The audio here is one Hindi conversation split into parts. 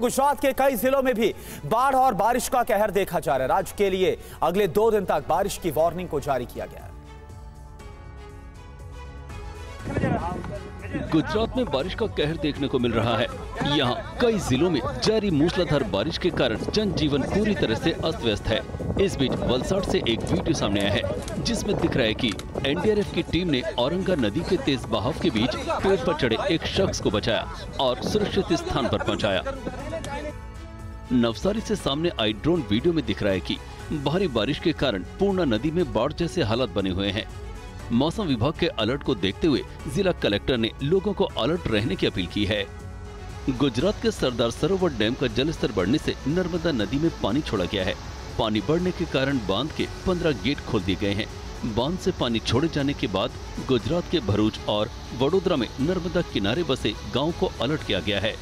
गुजरात के कई जिलों में भी बाढ़ और बारिश का कहर देखा जा रहा है। राज्य के लिए अगले 2 दिन तक बारिश की वार्निंग को जारी किया गया है। गुजरात में बारिश का कहर देखने को मिल रहा है। यहाँ कई जिलों में जारी मूसलाधार बारिश के कारण जनजीवन पूरी तरह से अस्त व्यस्त है। इस बीच वलसाड़ से एक वीडियो सामने आया है जिसमें दिख रहा है कि एनडीआरएफ की टीम ने औरंगा नदी के तेज बहाव के बीच पेड़ पर चढ़े एक शख्स को बचाया और सुरक्षित स्थान पर पहुंचाया। नवसारी से सामने आई ड्रोन वीडियो में दिख रहा है कि भारी बारिश के कारण पूर्णा नदी में बाढ़ जैसे हालात बने हुए हैं। मौसम विभाग के अलर्ट को देखते हुए जिला कलेक्टर ने लोगों को अलर्ट रहने की अपील की है। गुजरात के सरदार सरोवर डैम का जलस्तर बढ़ने से नर्मदा नदी में पानी छोड़ा गया है। पानी बढ़ने के कारण बांध के 15 गेट खोल दिए गए हैं। बांध से पानी छोड़े जाने के बाद गुजरात के भरूच और वडोदरा में नर्मदा किनारे बसे गांव को अलर्ट किया गया है।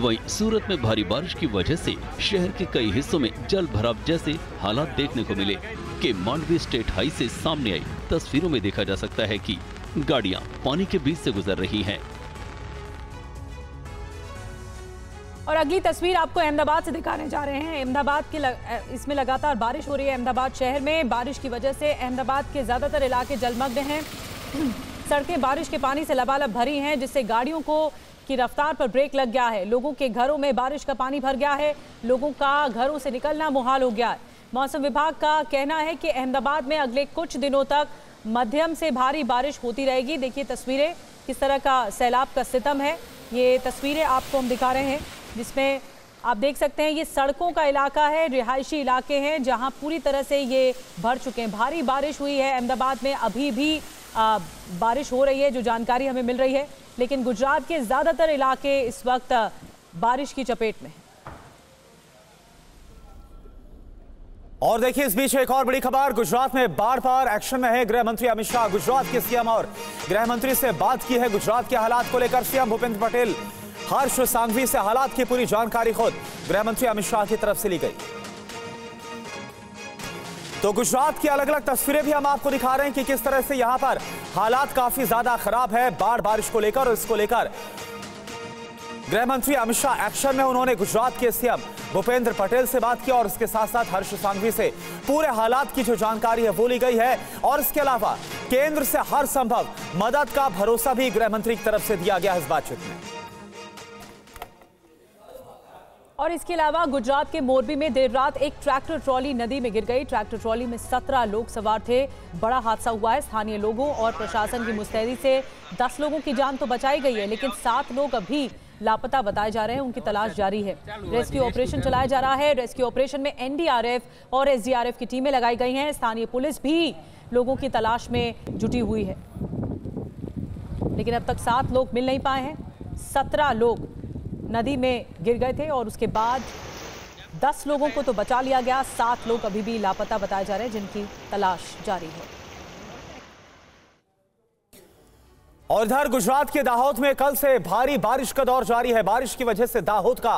वहीं सूरत में भारी बारिश की वजह से शहर के कई हिस्सों में जल भराव जैसे हालात देखने को मिले कि मांडवी स्टेट हाई से सामने आई तस्वीरों में देखा जा सकता है कि गाड़ियां पानी के बीच से गुजर रही हैं। और अगली तस्वीर आपको अहमदाबाद से दिखाने जा रहे हैं। अहमदाबाद की इसमें लगातार बारिश हो रही है। अहमदाबाद शहर में बारिश की वजह से अहमदाबाद के ज़्यादातर इलाके जलमग्न हैं। सड़कें बारिश के पानी से लबालब भरी हैं, जिससे गाड़ियों को की रफ्तार पर ब्रेक लग गया है। लोगों के घरों में बारिश का पानी भर गया है। लोगों का घरों से निकलना मुहाल हो गया है। मौसम विभाग का कहना है कि अहमदाबाद में अगले कुछ दिनों तक मध्यम से भारी बारिश होती रहेगी। देखिए तस्वीरें, किस तरह का सैलाब का सितम है। ये तस्वीरें आपको हम दिखा रहे हैं जिसमें आप देख सकते हैं ये सड़कों का इलाका है, रिहायशी इलाके हैं जहां पूरी तरह से ये भर चुके हैं। भारी बारिश हुई है अहमदाबाद में, अभी भी बारिश हो रही है जो जानकारी हमें मिल रही है, लेकिन गुजरात के ज़्यादातर इलाके इस वक्त बारिश की चपेट में हैं। और देखिए इस बीच एक और बड़ी खबर, गुजरात में बाढ़ पर एक्शन में है गृह मंत्री अमित शाह। गुजरात के सीएम और गृह मंत्री से बात की है गुजरात के हालात को लेकर। सीएम भूपेंद्र पटेल, हर्ष सांघवी से हालात की पूरी जानकारी खुद गृह मंत्री अमित शाह की तरफ से ली गई। तो गुजरात की अलग अलग तस्वीरें भी हम आपको दिखा रहे हैं कि किस तरह से यहां पर हालात काफी ज्यादा खराब है बाढ़ बारिश को लेकर, और इसको लेकर गृह मंत्री अमित शाह एक्शन में। उन्होंने गुजरात के सीएम भूपेंद्र पटेल से बात की और उसके साथ साथ हर्ष सांघवी से पूरे हालात की जो जानकारी है वो ली गई है। और इसके अलावा केंद्र से हर संभव मदद का भरोसा भी गृह मंत्री की तरफ से दिया गया इस बातचीत में। और इसके अलावा गुजरात के मोरबी में देर रात एक ट्रैक्टर ट्रॉली नदी में गिर गई। ट्रैक्टर ट्रॉली में 17 लोग सवार थे। बड़ा हादसा हुआ है। स्थानीय लोगों और प्रशासन की मुस्तैदी से 10 लोगों की जान तो बचाई गई है, लेकिन 7 लोग अभी लापता बताए जा रहे हैं। उनकी तलाश जारी है। रेस्क्यू ऑपरेशन चलाया जा रहा है। रेस्क्यू ऑपरेशन में एनडीआरएफ और एसडीआरएफ की टीमें लगाई गई हैं। स्थानीय पुलिस भी लोगों की तलाश में जुटी हुई है, लेकिन अब तक 7 लोग मिल नहीं पाए हैं। 17 लोग नदी में गिर गए थे और उसके बाद 10 लोगों को तो बचा लिया गया। 7 लोग अभी भी लापता बताए जा रहे हैं जिनकी तलाश जारी है। और इधर गुजरात के दाहोद में कल से भारी बारिश का दौर जारी है। बारिश की वजह से दाहोद का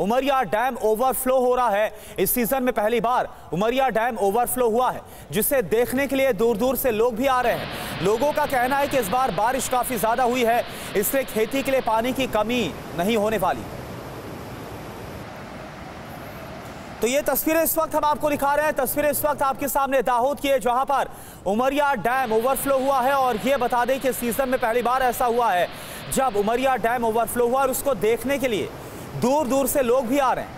उमरिया डैम ओवरफ्लो हो रहा है। इस सीजन में पहली बार उमरिया डैम ओवरफ्लो हुआ है, जिसे देखने के लिए दूर दूर से लोग भी आ रहे हैं। लोगों का कहना है कि इस बार बारिश काफी ज्यादा हुई है, इससे खेती के लिए पानी की कमी नहीं होने वाली। तो ये तस्वीरें इस वक्त हम आपको दिखा रहे हैं। तस्वीरें इस वक्त आपके सामने दाहोद की है, जहां पर उमरिया डैम ओवरफ्लो हुआ है। और ये बता दें कि सीजन में पहली बार ऐसा हुआ है जब उमरिया डैम ओवरफ्लो हुआ, और उसको देखने के लिए दूर दूर से लोग भी आ रहे हैं।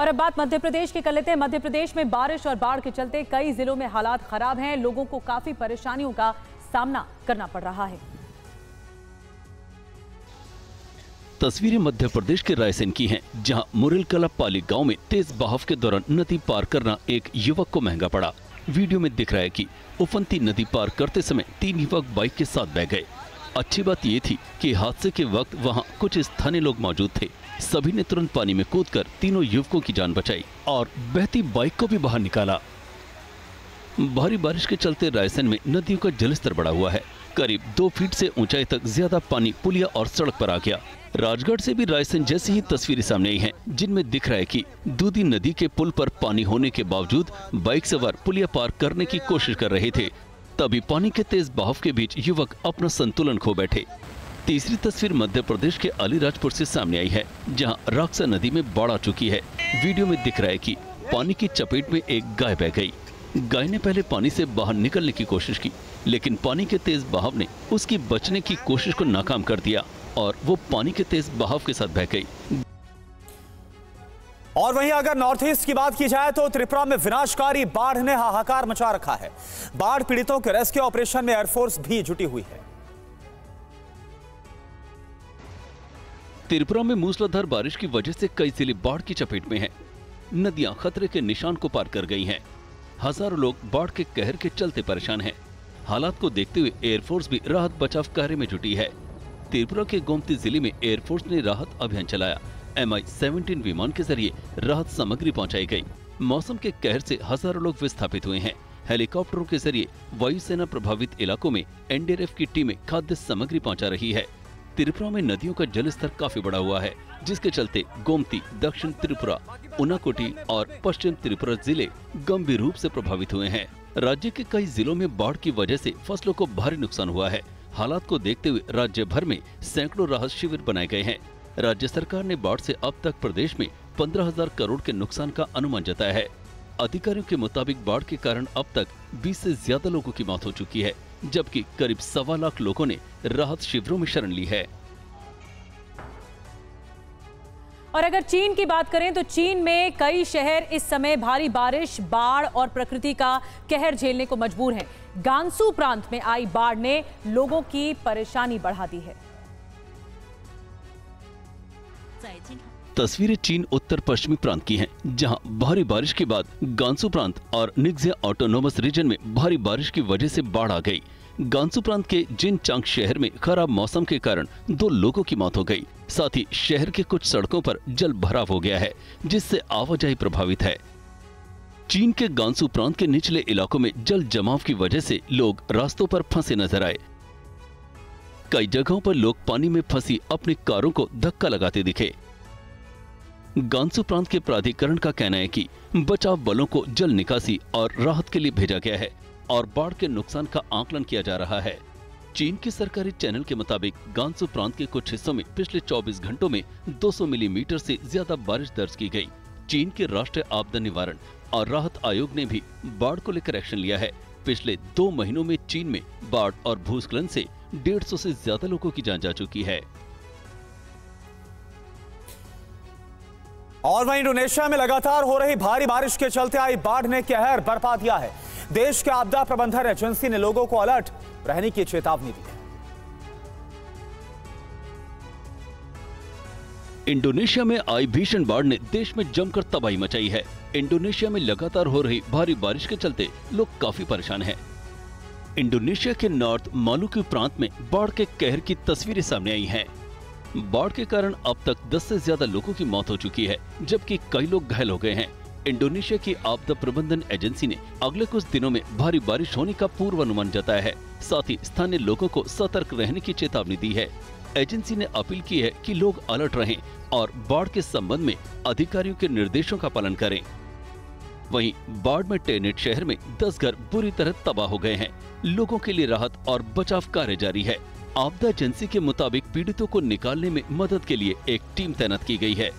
और अब बात मध्य प्रदेश की कर लेते हैं। मध्य प्रदेश में बारिश और बाढ़ के चलते कई जिलों में हालात खराब हैं। लोगों को काफी परेशानियों का सामना करना पड़ रहा है। तस्वीरें मध्य प्रदेश के रायसेन की हैं, जहां मुरलकला पाली गांव में तेज बहाव के दौरान नदी पार करना एक युवक को महंगा पड़ा। वीडियो में दिख रहा है कि उफनती नदी पार करते समय 3 युवक बाइक के साथ बह गए। अच्छी बात ये थी कि हादसे के वक्त वहां कुछ स्थानीय लोग मौजूद थे। सभी ने तुरंत पानी में कूदकर तीनों युवकों की जान बचाई और बहती बाइक को भी बाहर निकाला। भारी बारिश के चलते रायसेन में नदियों का जलस्तर बढ़ा हुआ है। करीब 2 फीट से ऊंचाई तक ज्यादा पानी पुलिया और सड़क पर आ गया। राजगढ़ से भी रायसेन जैसी ही तस्वीरें सामने आई हैं, जिनमें दिख रहा है कि दूधी नदी के पुल पर पानी होने के बावजूद बाइक सवार पुलिया पार करने की कोशिश कर रहे थे। तभी पानी के तेज बहाव के बीच युवक अपना संतुलन खो बैठे। तीसरी तस्वीर मध्य प्रदेश के अलीराजपुर से सामने आई है, जहां राक्सा नदी में बाढ़ आ चुकी है। वीडियो में दिख रहा है कि पानी की चपेट में एक गाय बह गई। गाय ने पहले पानी से बाहर निकलने की कोशिश की, लेकिन पानी के तेज बहाव ने उसकी बचने की कोशिश को नाकाम कर दिया और वो पानी के तेज बहाव के साथ बह गई। और वहीं अगर नॉर्थ ईस्ट की बात की जाए तो त्रिपुरा में विनाशकारी बाढ़ ने हाहाकार मचा रखा है। बाढ़ पीड़ितों के रेस्क्यू ऑपरेशन में एयरफोर्स भी जुटी हुई है। त्रिपुरा में मूसलाधार बारिश की वजह से कई जिले बाढ़ की चपेट में हैं। नदियां खतरे के निशान को पार कर गई हैं। हजारों लोग बाढ़ के कहर के चलते परेशान हैं। हालात को देखते हुए एयरफोर्स भी राहत बचाव कार्य में जुटी है। त्रिपुरा के गोमती जिले में एयरफोर्स ने राहत अभियान चलाया। MI-17 विमान के जरिए राहत सामग्री पहुंचाई गई। मौसम के कहर से हजारों लोग विस्थापित हुए हैं। हेलीकॉप्टरों के जरिए वायुसेना प्रभावित इलाकों में NDRF की टीमें खाद्य सामग्री पहुंचा रही है। त्रिपुरा में नदियों का जलस्तर काफी बढ़ा हुआ है, जिसके चलते गोमती, दक्षिण त्रिपुरा, उनाकोटी और पश्चिम त्रिपुरा जिले गंभीर रूप से प्रभावित हुए हैं। राज्य के कई जिलों में बाढ़ की वजह से फसलों को भारी नुकसान हुआ है। हालात को देखते हुए राज्य भर में सैकड़ों राहत शिविर बनाए गए हैं। राज्य सरकार ने बाढ़ से अब तक प्रदेश में 15,000 करोड़ के नुकसान का अनुमान जताया है। अधिकारियों के मुताबिक बाढ़ के कारण अब तक 20 से ज्यादा लोगों की मौत हो चुकी है, जबकि करीब 1.25 लाख लोगों ने राहत शिविरों में शरण ली है। और अगर चीन की बात करें तो चीन में कई शहर इस समय भारी बारिश, बाढ़ और प्रकृति का कहर झेलने को मजबूर हैं। गांसू प्रांत में आई बाढ़ ने लोगों की परेशानी बढ़ा दी है। तस्वीरें चीन उत्तर पश्चिमी प्रांत की हैं, जहां भारी बारिश के बाद गांसू प्रांत और निंग्जिया ऑटोनोमस रीजन में भारी बारिश की वजह से बाढ़ आ गई। गांसू प्रांत के जिनचांग शहर में खराब मौसम के कारण 2 लोगों की मौत हो गई। साथ ही शहर के कुछ सड़कों पर जल भराव हो गया है, जिससे आवाजाही प्रभावित है। चीन के गांसू प्रांत के निचले इलाकों में जल जमाव की वजह से लोग रास्तों पर फंसे नजर आए। कई जगहों पर लोग पानी में फंसी अपनी कारों को धक्का लगाते दिखे। गांसू प्रांत के प्राधिकरण का कहना है कि बचाव बलों को जल निकासी और राहत के लिए भेजा गया है और बाढ़ के नुकसान का आकलन किया जा रहा है। चीन के सरकारी चैनल के मुताबिक गांसू प्रांत के कुछ हिस्सों में पिछले 24 घंटों में 200 मिलीमीटर से ज्यादा बारिश दर्ज की गई। चीन के राष्ट्रीय आपदा निवारण और राहत आयोग ने भी बाढ़ को लेकर एक्शन लिया है। पिछले 2 महीनों में चीन में बाढ़ और भूस्खलन से 150 से ज्यादा लोगों की जान जा चुकी है। और वहीं इंडोनेशिया में लगातार हो रही भारी बारिश के चलते आई बाढ़ ने कहर बरपा दिया है। देश के आपदा प्रबंधन एजेंसी ने लोगों को अलर्ट रहने की चेतावनी दी है। इंडोनेशिया में आई भीषण बाढ़ ने देश में जमकर तबाही मचाई है। इंडोनेशिया में लगातार हो रही भारी बारिश के चलते लोग काफी परेशान हैं। इंडोनेशिया के नॉर्थ मालुकू प्रांत में बाढ़ के कहर की तस्वीरें सामने आई हैं। बाढ़ के कारण अब तक 10 से ज्यादा लोगों की मौत हो चुकी है, जबकि कई लोग घायल हो गए हैं। इंडोनेशिया की आपदा प्रबंधन एजेंसी ने अगले कुछ दिनों में भारी बारिश होने का पूर्वानुमान जताया है। साथ ही स्थानीय लोगों को सतर्क रहने की चेतावनी दी है। एजेंसी ने अपील की है कि लोग अलर्ट रहें और बाढ़ के संबंध में अधिकारियों के निर्देशों का पालन करें। वहीं बाढ़ में टेनेट शहर में 10 घर बुरी तरह तबाह हो गए हैं। लोगों के लिए राहत और बचाव कार्य जारी है। आपदा एजेंसी के मुताबिक पीड़ितों को निकालने में मदद के लिए एक टीम तैनात की गई है।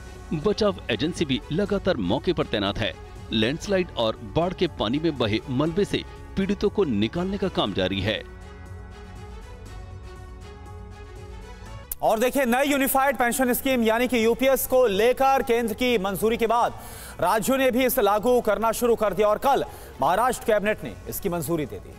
बचाव एजेंसी भी लगातार मौके पर तैनात है। लैंडस्लाइड और बाढ़ के पानी में बहे मलबे से पीड़ितों को निकालने का काम जारी है। और देखिए, नई यूनिफाइड पेंशन स्कीम यानी कि यूपीएस को लेकर केंद्र की मंजूरी के बाद राज्यों ने भी इसे लागू करना शुरू कर दिया और कल महाराष्ट्र कैबिनेट ने इसकी मंजूरी दे दी।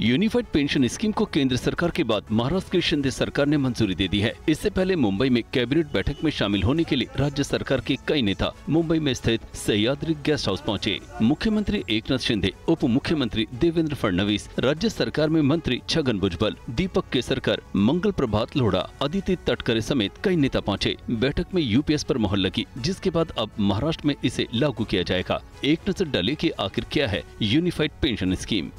यूनिफाइड पेंशन स्कीम को केंद्र सरकार के बाद महाराष्ट्र की शिंदे सरकार ने मंजूरी दे दी है। इससे पहले मुंबई में कैबिनेट बैठक में शामिल होने के लिए राज्य सरकार के कई नेता मुंबई में स्थित सह्याद्री गेस्ट हाउस पहुंचे। मुख्यमंत्री एकनाथ शिंदे, उप मुख्यमंत्री देवेंद्र फडणवीस, राज्य सरकार में मंत्री छगन भुजबल, दीपक केसरकर, मंगल प्रभात लोढ़ा, आदित्य तटकरे समेत कई नेता पहुँचे। बैठक में यूपीएस पर मोहर लगी, जिसके बाद अब महाराष्ट्र में इसे लागू किया जाएगा। एक नजर डालिए कि आखिर क्या है यूनिफाइड पेंशन स्कीम।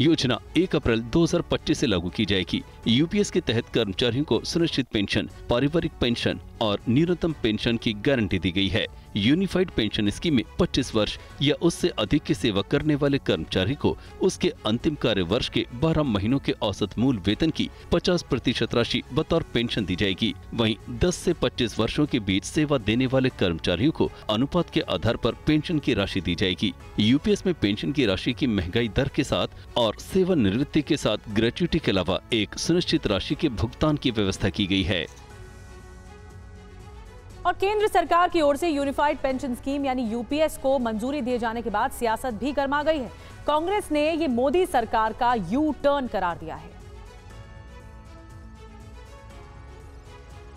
योजना 1 अप्रैल 2025 से लागू की जाएगी। यूपीएस के तहत कर्मचारियों को सुनिश्चित पेंशन, पारिवारिक पेंशन और न्यूनतम पेंशन की गारंटी दी गई है। यूनिफाइड पेंशन स्कीम में 25 वर्ष या उससे अधिक की सेवा करने वाले कर्मचारी को उसके अंतिम कार्यवर्ष के 12 महीनों के औसत मूल वेतन की 50% राशि बतौर पेंशन दी जाएगी। वहीं 10 से 25 वर्षों के बीच सेवा देने वाले कर्मचारियों को अनुपात के आधार पर पेंशन की राशि दी जाएगी। यूपीएस में पेंशन की राशि की महंगाई दर के साथ और सेवानिवृत्ति के साथ ग्रेच्युटी के अलावा एक सुनिश्चित राशि के भुगतान की व्यवस्था की गई है। और केंद्र सरकार की ओर से यूनिफाइड पेंशन स्कीम यानी यूपीएस को मंजूरी दिए जाने के बाद सियासत भी गर्मा गई है। कांग्रेस ने ये मोदी सरकार का यू टर्न करार दिया है।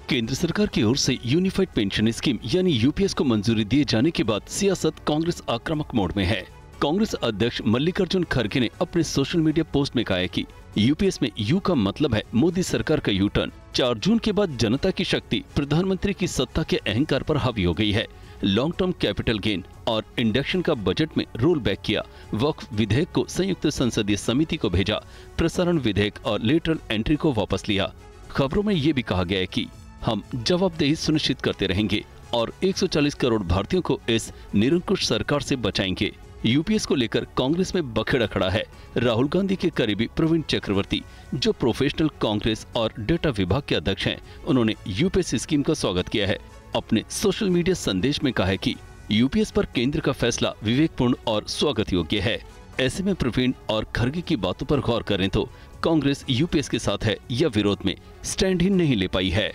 केंद्र सरकार की ओर से यूनिफाइड पेंशन स्कीम यानी यूपीएस को मंजूरी दिए जाने के बाद सियासत कांग्रेस आक्रामक मोड में है। कांग्रेस अध्यक्ष मल्लिकार्जुन खड़गे ने अपने सोशल मीडिया पोस्ट में कहा है कि यूपीएस में यू का मतलब है मोदी सरकार का यू टर्न। 4 जून के बाद जनता की शक्ति प्रधानमंत्री की सत्ता के अहंकार पर हावी हो गई है। लॉन्ग टर्म कैपिटल गेन और इंडक्शन का बजट में रोल बैक किया। वक्फ विधेयक को संयुक्त संसदीय समिति को भेजा। प्रसारण विधेयक और लेटरल एंट्री को वापस लिया। खबरों में ये भी कहा गया है कि हम जवाबदेही सुनिश्चित करते रहेंगे और 140 करोड़ भारतीयों को इस निरंकुश सरकार से बचाएंगे। यूपीएस को लेकर कांग्रेस में बखेड़ा खड़ा है। राहुल गांधी के करीबी प्रवीण चक्रवर्ती, जो प्रोफेशनल कांग्रेस और डेटा विभाग के अध्यक्ष हैं, उन्होंने यूपीएस स्कीम का स्वागत किया है। अपने सोशल मीडिया संदेश में कहा है कि यूपीएस पर केंद्र का फैसला विवेकपूर्ण और स्वागत योग्य है। ऐसे में प्रवीण और खड़गे की बातों पर गौर करें तो कांग्रेस यूपीएस के साथ है या विरोध में, स्टैंड ही नहीं ले पाई है।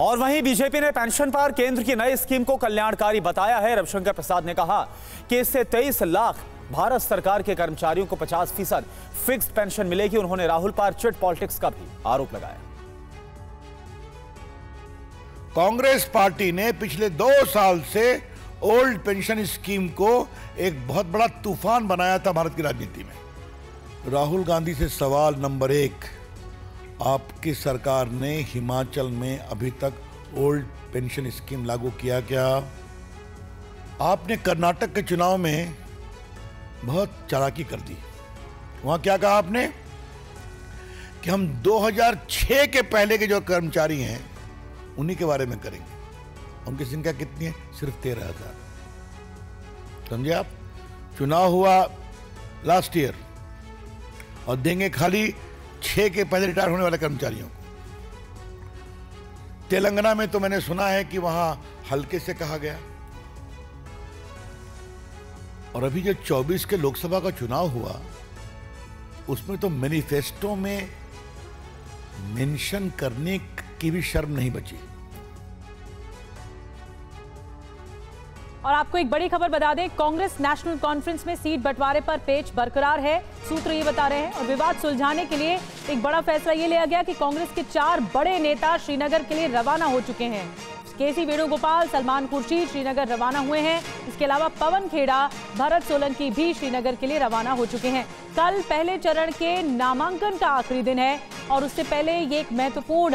और वहीं बीजेपी ने पेंशन पर केंद्र की नई स्कीम को कल्याणकारी बताया है। रविशंकर प्रसाद ने कहा कि इससे 23 लाख भारत सरकार के कर्मचारियों को 50% फिक्स्ड पेंशन मिलेगी। उन्होंने राहुल पर चिट पॉलिटिक्स का भी आरोप लगाया। कांग्रेस पार्टी ने पिछले 2 साल से ओल्ड पेंशन स्कीम को एक बहुत बड़ा तूफान बनाया था भारत की राजनीति में। राहुल गांधी से सवाल नंबर 1, आपकी सरकार ने हिमाचल में अभी तक ओल्ड पेंशन स्कीम लागू किया क्या? आपने कर्नाटक के चुनाव में बहुत चालाकी कर दी। वहाँ क्या कहा आपने कि हम 2006 के पहले के जो कर्मचारी हैं उन्हीं के बारे में करेंगे। उनकी संख्या कितनी है? सिर्फ 13,000। समझे आप? चुनाव हुआ लास्ट ईयर और देंगे खाली 6 के पहले रिटायर होने वाले कर्मचारियों को। तेलंगाना में तो मैंने सुना है कि वहां हल्के से कहा गया। और अभी जो 24 के लोकसभा का चुनाव हुआ उसमें तो मैनिफेस्टो में मेंशन करने की भी शर्म नहीं बची। और आपको एक बड़ी खबर बता दें, कांग्रेस नेशनल कॉन्फ्रेंस में सीट बंटवारे पर पेच बरकरार है, सूत्र ये बता रहे हैं। और विवाद सुलझाने के लिए एक बड़ा फैसला ये लिया गया कि कांग्रेस के 4 बड़े नेता श्रीनगर के लिए रवाना हो चुके हैं। केसी वेणुगोपाल, सलमान खुर्शीद श्रीनगर रवाना हुए हैं। इसके अलावा पवन खेड़ा, भरत सोलंकी भी श्रीनगर के लिए रवाना हो चुके हैं। कल पहले चरण के नामांकन का आखिरी दिन है और उससे पहले ये एक महत्वपूर्ण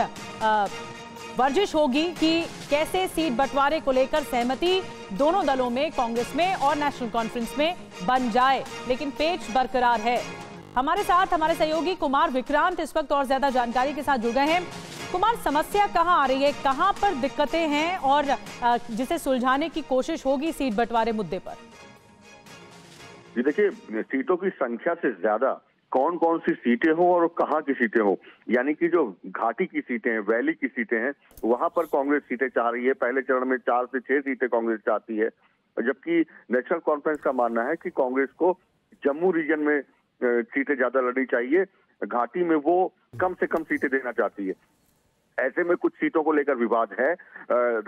वर्जिश होगी कि कैसे सीट बंटवारे को लेकर सहमति दोनों दलों में, कांग्रेस में और नेशनल कॉन्फ्रेंस में, बन जाए। लेकिन पेच बरकरार है। हमारे साथ हमारे सहयोगी कुमार विक्रांत इस वक्त और ज्यादा जानकारी के साथ जुड़ गए हैं। कुमार, समस्या कहां आ रही है, कहां पर दिक्कतें हैं और जिसे सुलझाने की कोशिश होगी सीट बंटवारे मुद्दे पर? जी देखिए, सीटों की संख्या से ज्यादा कौन कौन सी सीटें हो और कहाँ की सीटें हो, यानी कि जो घाटी की सीटें हैं, वैली की सीटें हैं, वहां पर कांग्रेस सीटें चाह रही है। पहले चरण में 4 से 6 सीटें कांग्रेस चाहती है, जबकि नेशनल कॉन्फ्रेंस का मानना है कि कांग्रेस को जम्मू रीजन में सीटें ज्यादा लड़नी चाहिए। घाटी में वो कम से कम सीटें देना चाहती है। ऐसे में कुछ सीटों को लेकर विवाद है।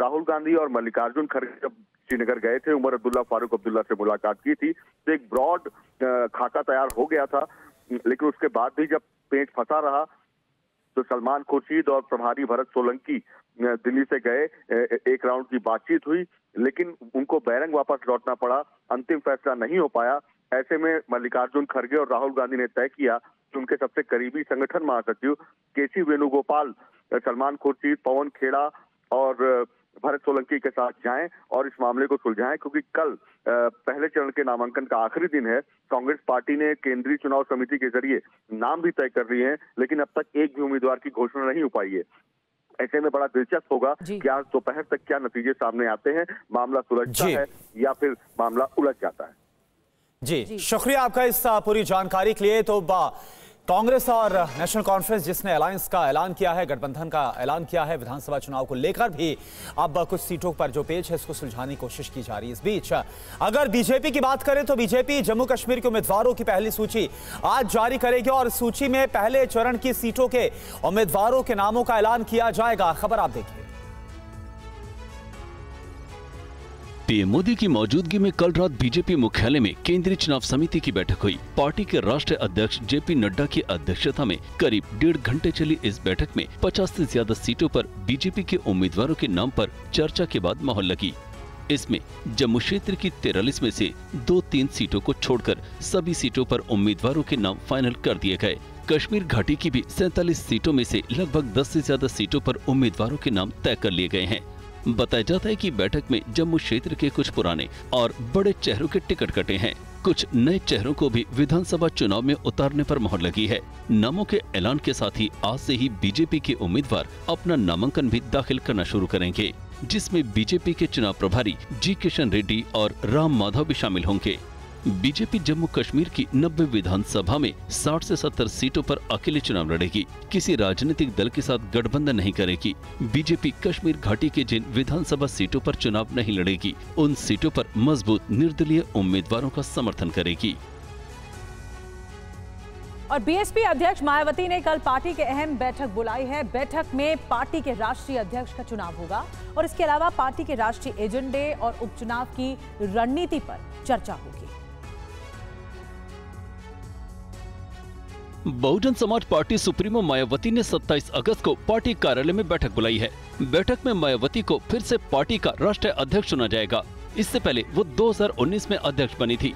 राहुल गांधी और मल्लिकार्जुन खड़गे जब श्रीनगर गए थे, उमर अब्दुल्ला, फारूक अब्दुल्ला से मुलाकात की थी, तो एक ब्रॉड खाका तैयार हो गया था। लेकिन उसके बाद भी जब पेंच फंसा रहा तो सलमान खुर्शीद और प्रभारी भरत सोलंकी दिल्ली से गए, एक राउंड की बातचीत हुई, लेकिन उनको बैरंग वापस लौटना पड़ा। अंतिम फैसला नहीं हो पाया। ऐसे में मल्लिकार्जुन खड़गे और राहुल गांधी ने तय किया कि उनके सबसे करीबी संगठन महासचिव केसी वेणुगोपाल, सलमान खुर्शीद, पवन खेड़ा और भरत सोलंकी के साथ जाएं और इस मामले को सुलझाएं, क्योंकि कल पहले चरण के नामांकन का आखिरी दिन है। कांग्रेस पार्टी ने केंद्रीय चुनाव समिति के जरिए नाम भी तय कर लिए हैं, लेकिन अब तक एक भी उम्मीदवार की घोषणा नहीं हो पाई है। ऐसे में बड़ा दिलचस्प होगा कि आज दोपहर तक क्या नतीजे सामने आते हैं, मामला सुलझता है या फिर मामला उलझ जाता है। जी शुक्रिया आपका इस पूरी जानकारी के लिए। तो कांग्रेस और नेशनल कॉन्फ्रेंस जिसने अलायंस का ऐलान किया है, गठबंधन का ऐलान किया है, विधानसभा चुनाव को लेकर भी अब कुछ सीटों पर जो पेच है इसको सुलझाने की कोशिश की जा रही है। इस बीच अगर बीजेपी की बात करें तो बीजेपी जम्मू कश्मीर के उम्मीदवारों की पहली सूची आज जारी करेगी और सूची में पहले चरण की सीटों के उम्मीदवारों के नामों का ऐलान किया जाएगा। खबर आप देखिए। पीएम मोदी की मौजूदगी में कल रात बीजेपी मुख्यालय में केंद्रीय चुनाव समिति की बैठक हुई। पार्टी के राष्ट्रीय अध्यक्ष जेपी नड्डा की अध्यक्षता में करीब 1.5 घंटे चली इस बैठक में 50 से ज्यादा सीटों पर बीजेपी के उम्मीदवारों के नाम पर चर्चा के बाद माहौल लगी। इसमें जम्मू क्षेत्र की 43 में से 2-3 सीटों को छोड़कर सभी सीटों पर उम्मीदवारों के नाम फाइनल कर दिए गए। कश्मीर घाटी की भी 47 सीटों में से लगभग 10 से ज्यादा सीटों पर उम्मीदवारों के नाम तय कर लिए गए हैं। बताया जाता है कि बैठक में जम्मू क्षेत्र के कुछ पुराने और बड़े चेहरों के टिकट कटे हैं। कुछ नए चेहरों को भी विधानसभा चुनाव में उतारने पर मोहर लगी है। नामों के ऐलान के साथ ही आज से ही बीजेपी के उम्मीदवार अपना नामांकन भी दाखिल करना शुरू करेंगे, जिसमें बीजेपी के चुनाव प्रभारी जी किशन रेड्डी और राम माधव भी शामिल होंगे। बीजेपी जम्मू कश्मीर की 90 विधानसभा में 60 से 70 सीटों पर अकेले चुनाव लड़ेगी, किसी राजनीतिक दल के साथ गठबंधन नहीं करेगी। बीजेपी कश्मीर घाटी के जिन विधानसभा सीटों पर चुनाव नहीं लड़ेगी उन सीटों पर मजबूत निर्दलीय उम्मीदवारों का समर्थन करेगी। और बीएसपी अध्यक्ष मायावती ने कल पार्टी के अहम बैठक बुलाई है। बैठक में पार्टी के राष्ट्रीय अध्यक्ष का चुनाव होगा और इसके अलावा पार्टी के राष्ट्रीय एजेंडे और उपचुनाव की रणनीति पर चर्चा होगी। बहुजन समाज पार्टी सुप्रीमो मायावती ने 27 अगस्त को पार्टी कार्यालय में बैठक बुलाई है। बैठक में मायावती को फिर से पार्टी का राष्ट्रीय अध्यक्ष चुना जाएगा। इससे पहले वो 2019 में अध्यक्ष बनी थी।